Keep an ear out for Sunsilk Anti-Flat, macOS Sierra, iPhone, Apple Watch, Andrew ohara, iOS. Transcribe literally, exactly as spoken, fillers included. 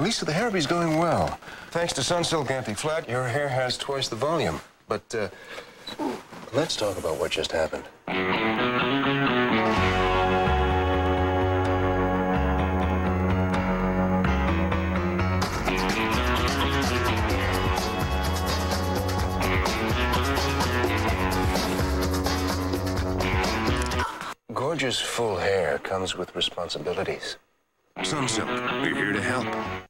least the therapy's going well. Thanks to Sunsilk Anti-Flat, your hair has twice the volume. But uh, let's talk about what just happened. Gorgeous full hair comes with responsibilities. Sunsilk, we're here to help.